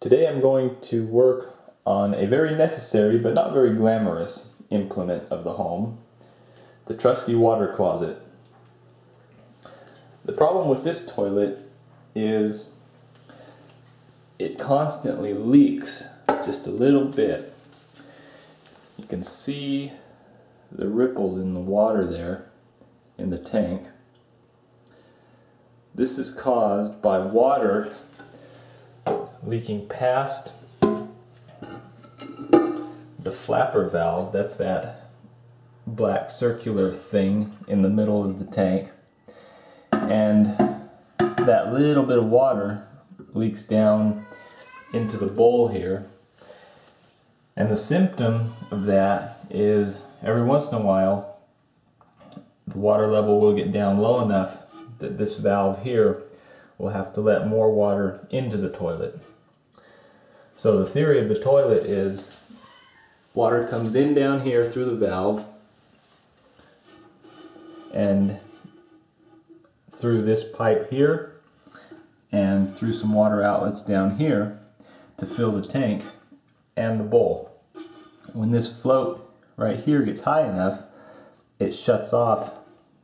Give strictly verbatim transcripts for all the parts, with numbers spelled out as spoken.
Today I'm going to work on a very necessary but not very glamorous implement of the home, the trusty water closet. The problem with this toilet is it constantly leaks just a little bit. You can see the ripples in the water there in the tank. This is caused by water leaking past the flapper valve. That's that black circular thing in the middle of the tank, and that little bit of water leaks down into the bowl here. And the symptom of that is every once in a while the water level will get down low enough that this valve here will have to let more water into the toilet. So the theory of the toilet is water comes in down here through the valve and through this pipe here and through some water outlets down here to fill the tank and the bowl. When this float right here gets high enough, it shuts off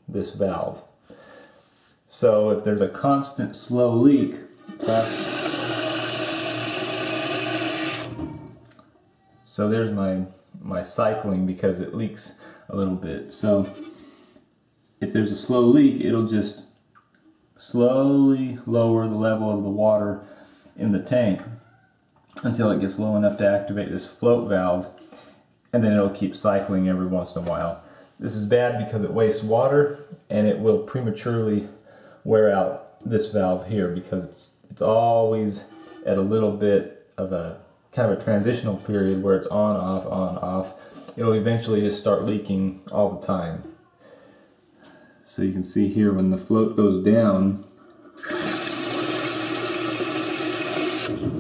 this valve. So if there's a constant slow leak, so there's my my cycling because it leaks a little bit. So if there's a slow leak, it'll just slowly lower the level of the water in the tank until it gets low enough to activate this float valve, and then it'll keep cycling every once in a while. This is bad because it wastes water and it will prematurely wear out this valve here because it's it's always at a little bit of a kind of a transitional period where it's on, off, on, off. It'll eventually just start leaking all the time. So you can see here when the float goes down,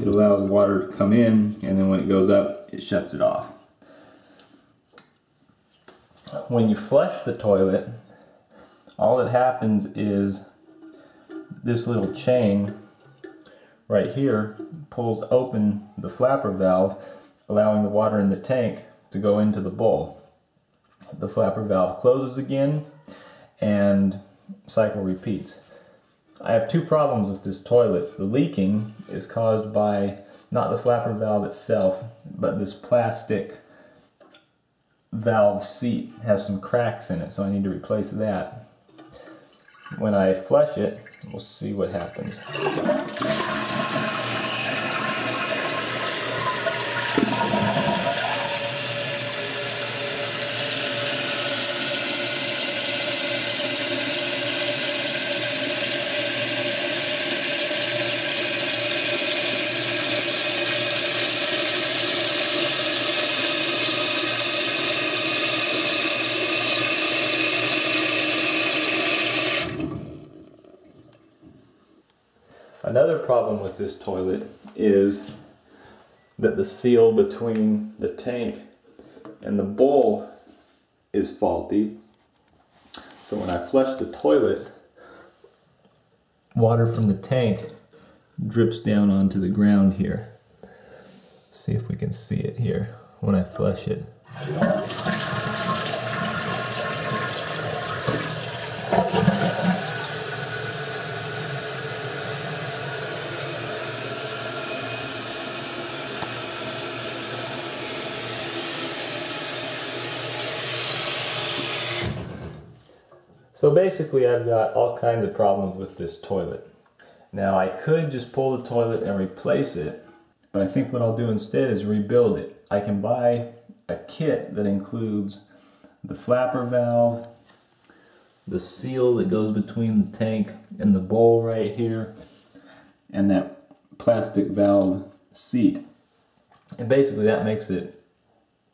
it allows water to come in, and then when it goes up, it shuts it off. When you flush the toilet, all that happens is this little chain right here pulls open the flapper valve, allowing the water in the tank to go into the bowl. The flapper valve closes again and cycle repeats. I have two problems with this toilet. The leaking is caused by not the flapper valve itself, but this plastic valve seat has some cracks in it, so I need to replace that. When I flush it, we'll see what happens. Another problem with this toilet is that the seal between the tank and the bowl is faulty. So when I flush the toilet, water from the tank drips down onto the ground here. See if we can see it here when I flush it. So basically I've got all kinds of problems with this toilet. Now I could just pull the toilet and replace it, but I think what I'll do instead is rebuild it. I can buy a kit that includes the flapper valve, the seal that goes between the tank and the bowl right here, and that plastic valve seat. And basically that makes it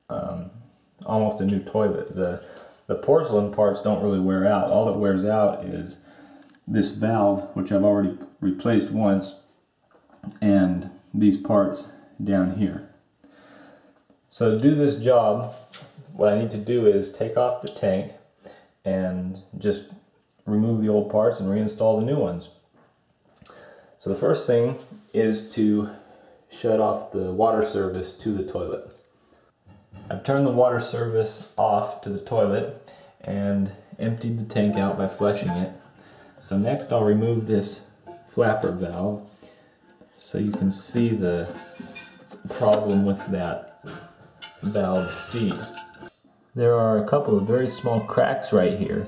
um, almost a new toilet. The, The porcelain parts don't really wear out. All that wears out is this valve, which I've already replaced once, and these parts down here. So to do this job, what I need to do is take off the tank and just remove the old parts and reinstall the new ones. So the first thing is to shut off the water service to the toilet. I've turned the water service off to the toilet and emptied the tank out by flushing it. So next I'll remove this flapper valve so you can see the problem with that valve seat. There are a couple of very small cracks right here,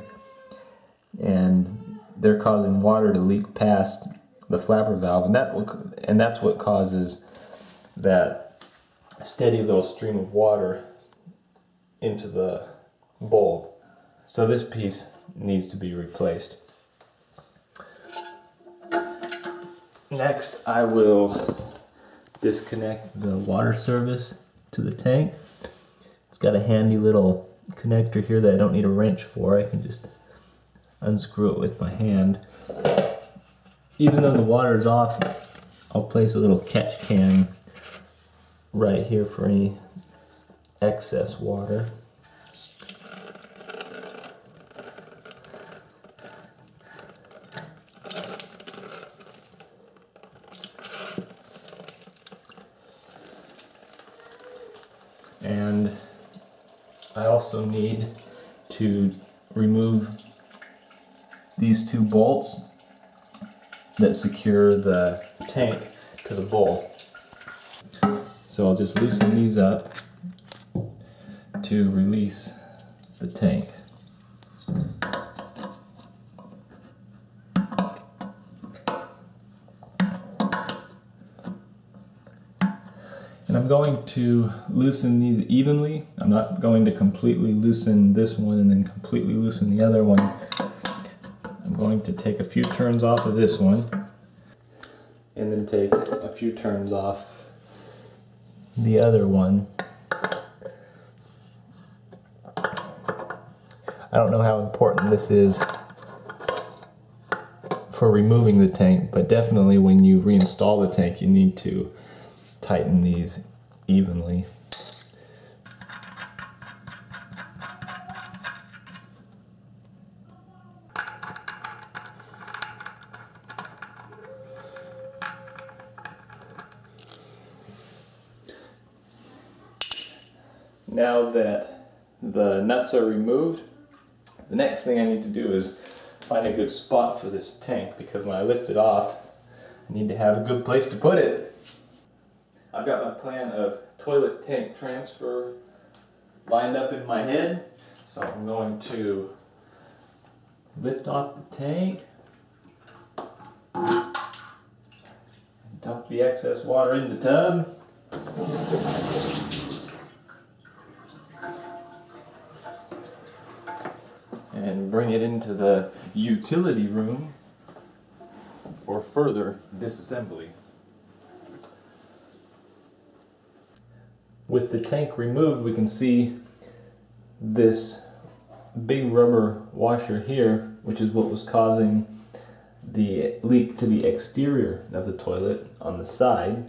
and they're causing water to leak past the flapper valve, and that will, and that's what causes that steady little stream of water into the bowl. So this piece needs to be replaced. Next, I will disconnect the water service to the tank. It's got a handy little connector here that I don't need a wrench for. I can just unscrew it with my hand. Even though the water's off, I'll place a little catch can right here for any excess water. And I also need to remove these two bolts that secure the tank to the bowl. So I'll just loosen these up to release the tank. And I'm going to loosen these evenly. I'm not going to completely loosen this one and then completely loosen the other one. I'm going to take a few turns off of this one and then take a few turns off the other one. I don't know how important this is for removing the tank, but definitely when you reinstall the tank you need to tighten these evenly. Now that the nuts are removed, the next thing I need to do is find a good spot for this tank, because when I lift it off, I need to have a good place to put it. I've got my plan of toilet tank transfer lined up in my head, so I'm going to lift off the tank and dump the excess water in the tub. And bring it into the utility room for further disassembly. With the tank removed, we can see this big rubber washer here, which is what was causing the leak to the exterior of the toilet on the side.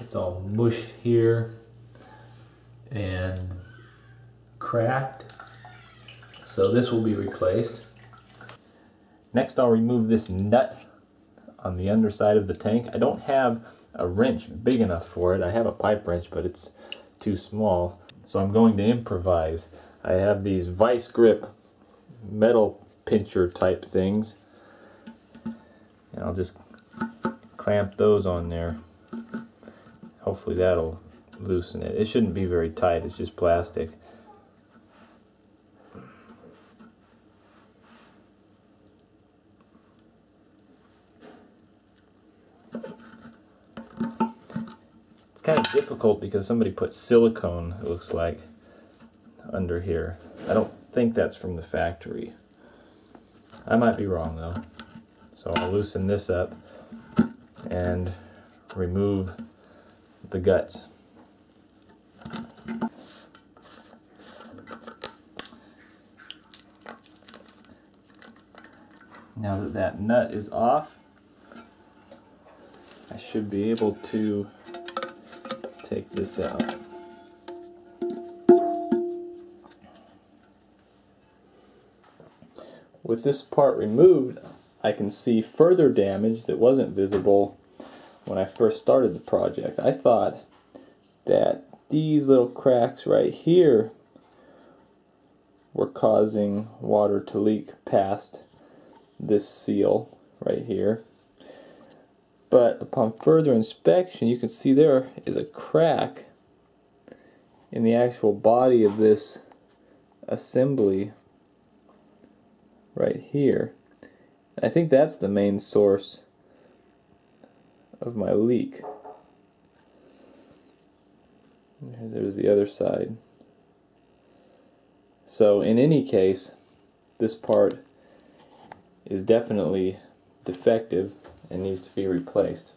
It's all mushed here and cracked, so this will be replaced. Next, I'll remove this nut on the underside of the tank. I don't have a wrench big enough for it. I have a pipe wrench, but it's too small. So I'm going to improvise. I have these vice grip metal pincher type things, and I'll just clamp those on there. Hopefully that'll loosen it. It shouldn't be very tight, it's just plastic. Kind of difficult because somebody put silicone, it looks like, under here. I don't think that's from the factory. I might be wrong though. So I'll loosen this up and remove the guts. Now that that nut is off, I should be able to take this out. With this part removed, I can see further damage that wasn't visible when I first started the project. I thought that these little cracks right here were causing water to leak past this seal right here. But upon further inspection, you can see there is a crack in the actual body of this assembly right here. I think that's the main source of my leak. There's the other side. So in any case, this part is definitely defective and needs to be replaced.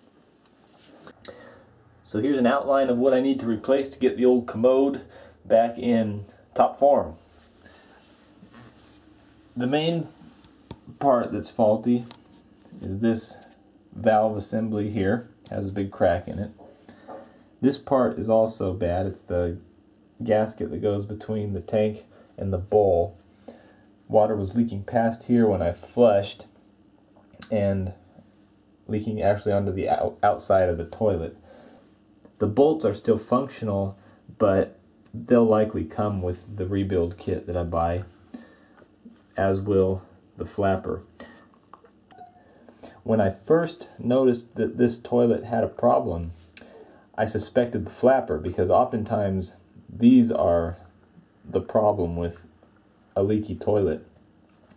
So here's an outline of what I need to replace to get the old commode back in top form. The main part that's faulty is this valve assembly here. It has a big crack in it. This part is also bad. It's the gasket that goes between the tank and the bowl. Water was leaking past here when I flushed and leaking actually onto the out outside of the toilet. The bolts are still functional, but they'll likely come with the rebuild kit that I buy, as will the flapper. When I first noticed that this toilet had a problem, I suspected the flapper, because oftentimes these are the problem with a leaky toilet,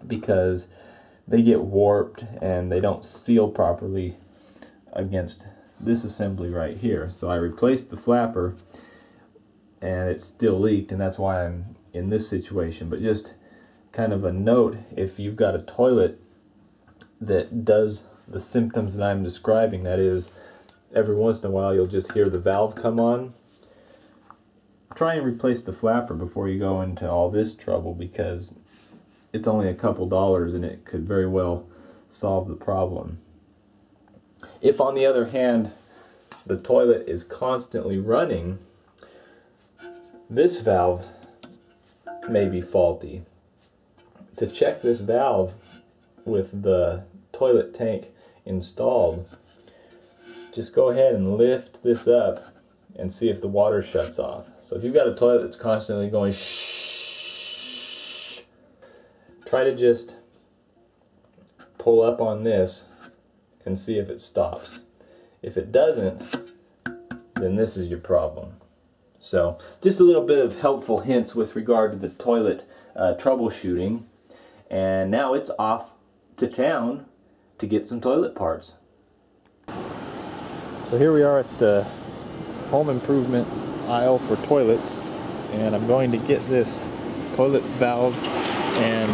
because they get warped and they don't seal properly against this assembly right here. So I replaced the flapper and it still leaked, and that's why I'm in this situation. But just kind of a note, if you've got a toilet that does the symptoms that I'm describing, that is, every once in a while you'll just hear the valve come on, try and replace the flapper before you go into all this trouble, because it's only a couple dollars and it could very well solve the problem. If, on the other hand, the toilet is constantly running, this valve may be faulty. To check this valve with the toilet tank installed, just go ahead and lift this up and see if the water shuts off. So if you've got a toilet that's constantly going shh, try to just pull up on this and see if it stops. If it doesn't, then this is your problem. So just a little bit of helpful hints with regard to the toilet uh, troubleshooting. And now it's off to town to get some toilet parts. So here we are at the home improvement aisle for toilets, and I'm going to get this toilet valve and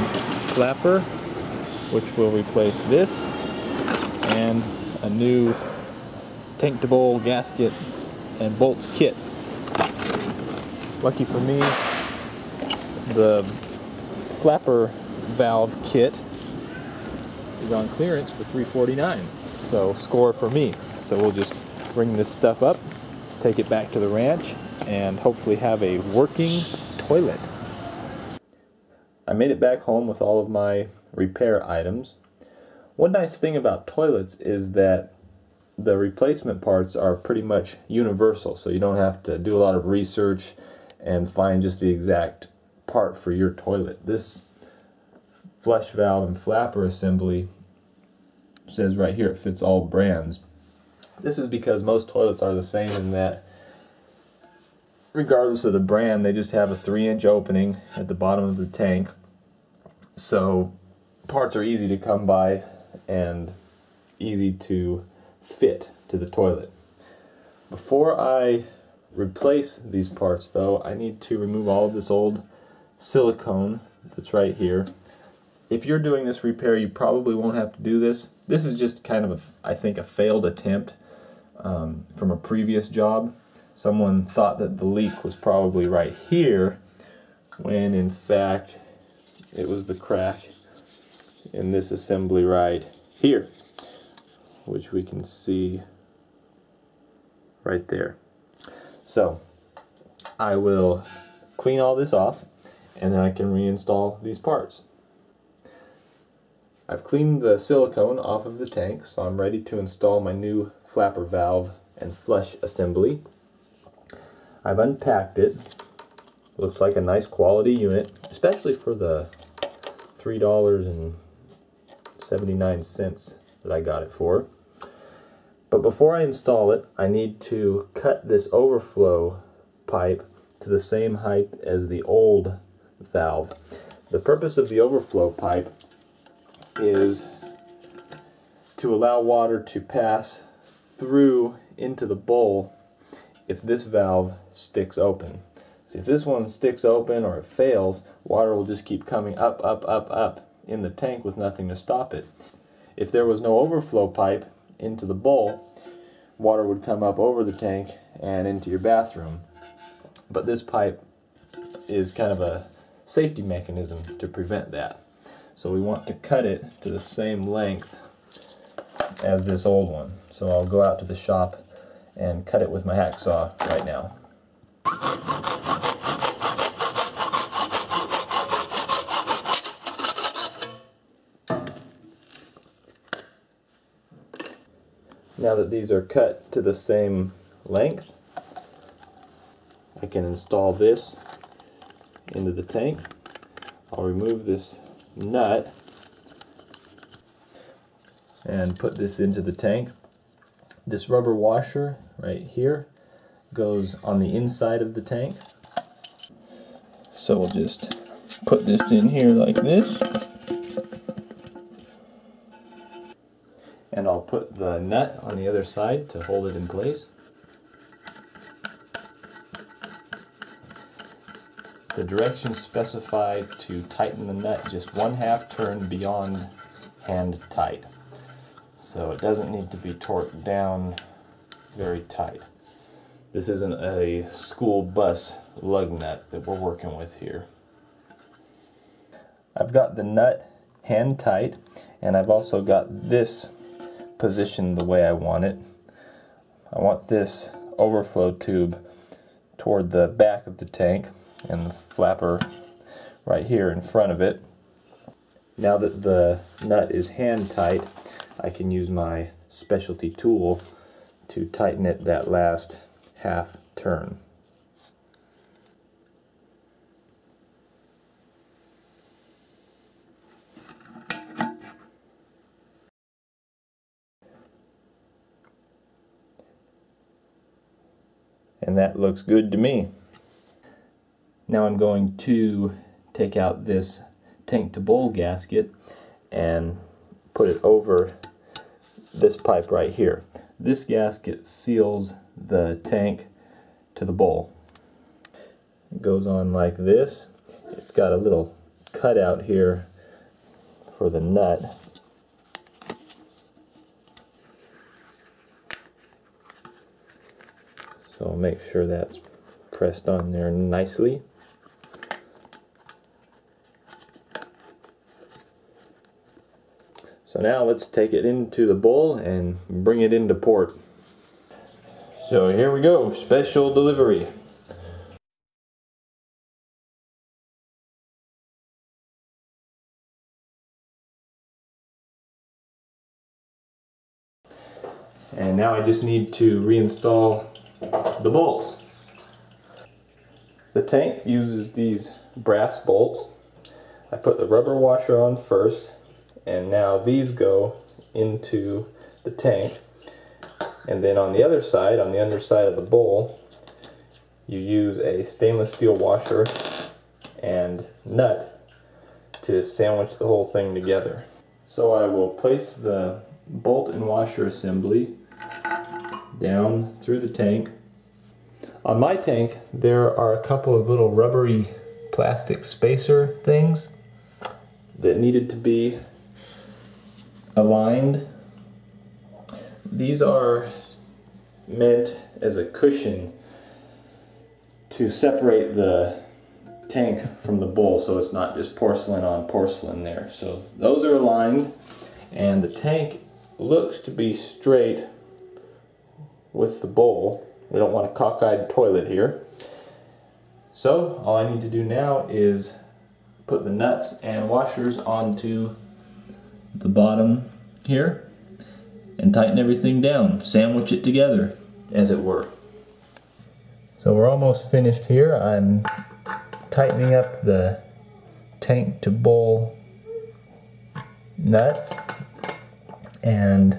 flapper, which will replace this, and a new tank to bowl gasket and bolts kit. Lucky for me, the flapper valve kit is on clearance for three forty-nine, so score for me. So we'll just bring this stuff up, take it back to the ranch, and hopefully have a working toilet. I made it back home with all of my repair items. One nice thing about toilets is that the replacement parts are pretty much universal, so you don't have to do a lot of research and find just the exact part for your toilet. This flush valve and flapper assembly says right here it fits all brands. This is because most toilets are the same in that, regardless of the brand, they just have a three inch opening at the bottom of the tank. So parts are easy to come by and easy to fit to the toilet. Before I replace these parts, though, I need to remove all of this old silicone that's right here. If you're doing this repair, you probably won't have to do this. This is just kind of, a, I think, a failed attempt um, from a previous job. Someone thought that the leak was probably right here, when in fact it was the crack in this assembly right here, which we can see right there. So I will clean all this off, and then I can reinstall these parts. I've cleaned the silicone off of the tank, so I'm ready to install my new flapper valve and flush assembly. I've unpacked it. Looks like a nice quality unit, especially for the three dollars and seventy-nine cents that I got it for. But before I install it, I need to cut this overflow pipe to the same height as the old valve. The purpose of the overflow pipe is to allow water to pass through into the bowl if this valve sticks open. So if this one sticks open or it fails, water will just keep coming up, up, up, up in the tank with nothing to stop it. If there was no overflow pipe into the bowl, water would come up over the tank and into your bathroom. But this pipe is kind of a safety mechanism to prevent that. So we want to cut it to the same length as this old one. So I'll go out to the shop and cut it with my hacksaw right now. Now that these are cut to the same length, I can install this into the tank. I'll remove this nut and put this into the tank. This rubber washer right here goes on the inside of the tank. So we'll just put this in here like this. And I'll put the nut on the other side to hold it in place. The directions specify to tighten the nut just one half turn beyond hand tight. So it doesn't need to be torqued down very tight. This isn't a school bus lug nut that we're working with here. I've got the nut hand tight, and I've also got this positioned the way I want it. I want this overflow tube toward the back of the tank and the flapper right here in front of it. Now that the nut is hand tight, I can use my specialty tool to tighten it that last half turn. And that looks good to me. Now I'm going to take out this tank to bowl gasket and put it over this pipe right here. This gasket seals the tank to the bowl. It goes on like this. It's got a little cutout here for the nut. So I'll make sure that's pressed on there nicely. So now let's take it into the bowl and bring it into port. So here we go, special delivery. And now I just need to reinstall the bolts. The tank uses these brass bolts. I put the rubber washer on first, and now these go into the tank. And then on the other side, on the underside of the bowl, you use a stainless steel washer and nut to sandwich the whole thing together. So I will place the bolt and washer assembly down through the tank. On my tank, there are a couple of little rubbery plastic spacer things that needed to be aligned. These are meant as a cushion to separate the tank from the bowl so it's not just porcelain on porcelain there. So those are aligned, and the tank looks to be straight with the bowl. We don't want a cockeyed toilet here. So all I need to do now is put the nuts and washers onto the bottom here and tighten everything down, sandwich it together, as it were. So we're almost finished here. I'm tightening up the tank to bowl nuts, and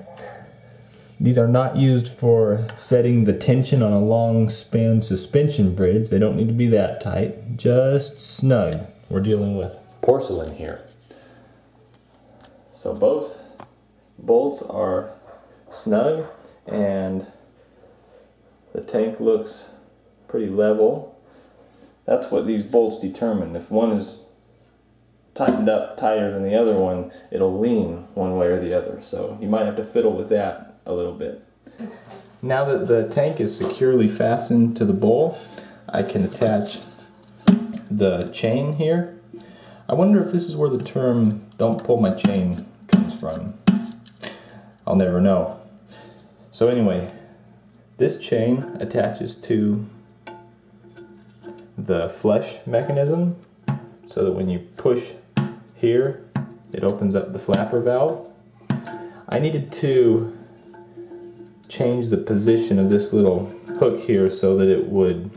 these are not used for setting the tension on a long span suspension bridge. They don't need to be that tight, just snug. We're dealing with porcelain here. So both bolts are snug and the tank looks pretty level. That's what these bolts determine. If one is tightened up tighter than the other one, it'll lean one way or the other. So you might have to fiddle with that a little bit. Now that the tank is securely fastened to the bowl, I can attach the chain here. I wonder if this is where the term "don't pull my chain" comes from. I'll never know. So anyway, this chain attaches to the flush mechanism so that when you push here, it opens up the flapper valve. I needed to change the position of this little hook here so that it would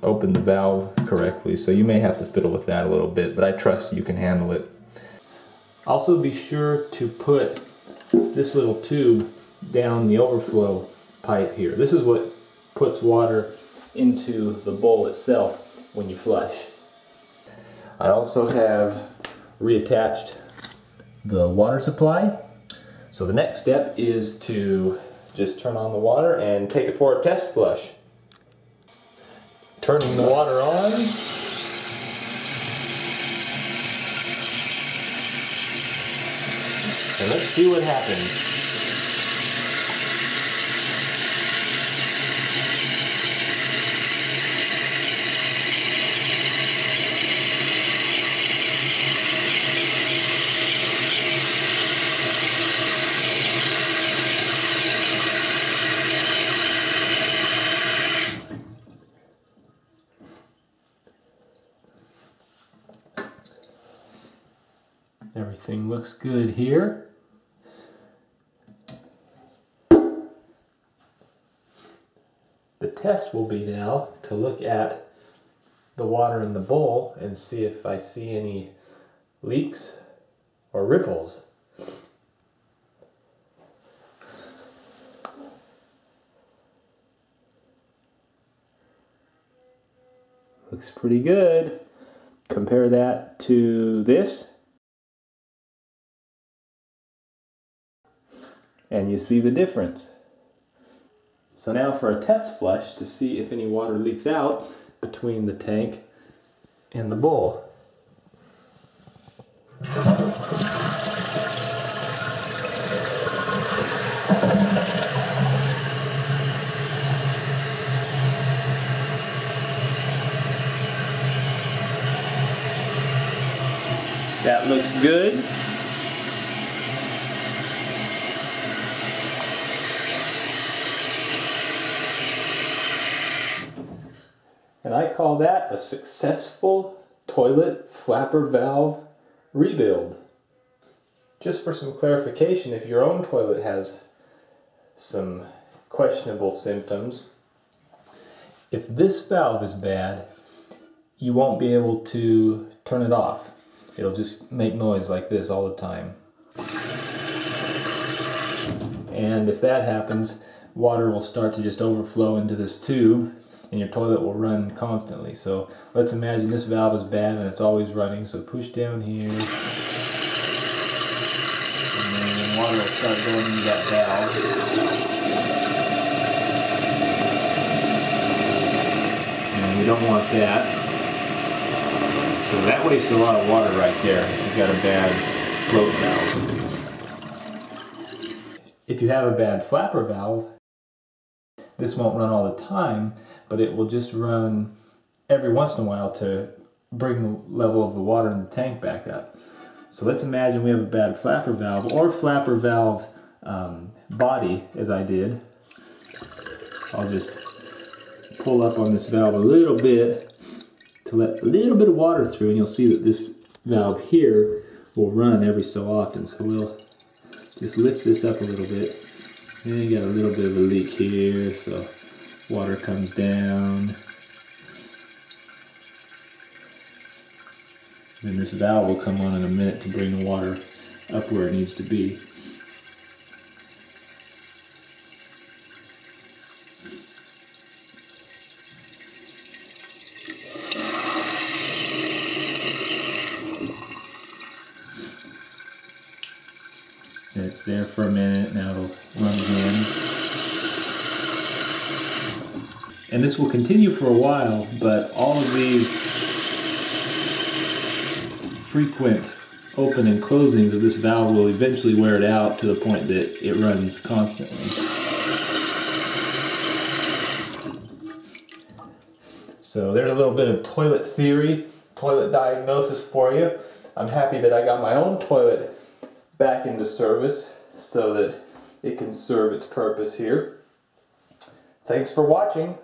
open the valve correctly. So you may have to fiddle with that a little bit, but I trust you can handle it. Also, be sure to put this little tube down the overflow pipe here. This is what puts water into the bowl itself when you flush. I also have reattached the water supply. So the next step is to just turn on the water and take it for a test flush. Turning the water on. And let's see what happens. Everything looks good here. The test will be now to look at the water in the bowl and see if I see any leaks or ripples. Looks pretty good. Compare that to this, and you see the difference. So now for a test flush to see if any water leaks out between the tank and the bowl. That looks good. And I call that a successful toilet flapper valve rebuild. Just for some clarification, if your own toilet has some questionable symptoms, if this valve is bad, you won't be able to turn it off. It'll just make noise like this all the time. And if that happens, water will start to just overflow into this tube, and your toilet will run constantly. So let's imagine this valve is bad and it's always running. So push down here, and then water will start going into that valve. And we don't want that. So that wastes a lot of water right there if you've got a bad float valve. If you have a bad flapper valve, this won't run all the time, but it will just run every once in a while to bring the level of the water in the tank back up. So let's imagine we have a bad flapper valve, or flapper valve um, body, as I did. I'll just pull up on this valve a little bit to let a little bit of water through, and you'll see that this valve here will run every so often. So we'll just lift this up a little bit. And you got a little bit of a leak here, so water comes down. Then this valve will come on in a minute to bring the water up where it needs to be. And it's there for a minute, now it'll run again. And this will continue for a while, but all of these frequent open and closings of this valve will eventually wear it out to the point that it runs constantly. So there's a little bit of toilet theory, toilet diagnosis for you. I'm happy that I got my own toilet back into service so that it can serve its purpose here. Thanks for watching.